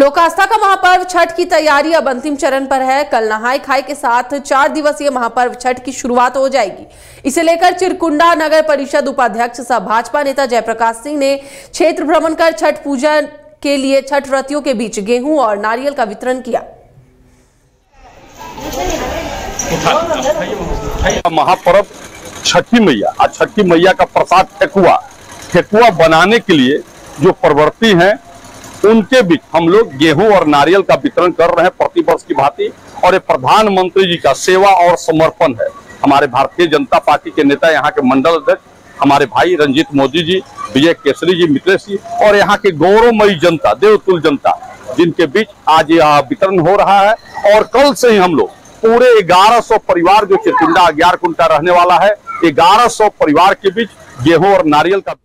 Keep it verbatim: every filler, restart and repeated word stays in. लोक आस्था का महापर्व छठ की तैयारी अब अंतिम चरण पर है। कल नहाय खाई के साथ चार दिवसीय महापर्व छठ की शुरुआत हो जाएगी। इसे लेकर चिरकुंडा नगर परिषद उपाध्यक्ष सह भाजपा नेता जयप्रकाश सिंह ने क्षेत्र भ्रमण कर छठ पूजा के लिए छठ व्रतियों के बीच गेहूं और नारियल का वितरण किया। महापर्व छठी मैया, आज छठी मैया का प्रसाद ठेकुआ ठेकुआ बनाने के लिए जो प्रवृत्ति है उनके बीच हम लोग गेहूं और नारियल का वितरण कर रहे हैं प्रतिवर्ष की भांति। और ये प्रधानमंत्री जी का सेवा और समर्पण है। हमारे भारतीय जनता पार्टी के नेता, यहाँ के मंडल अध्यक्ष हमारे भाई रंजीत मोदी जी, विजय केसरी जी, मित्रेश जी और यहाँ के गौरवमयी जनता, देवतुल जनता, जिनके बीच आज यह वितरण हो रहा है। और कल से ही हम लोग पूरे ग्यारह सौ परिवार जो चिरकुंडा ग्यारह कुंटा रहने वाला है, ग्यारह सौ परिवार के बीच गेहूं और नारियल का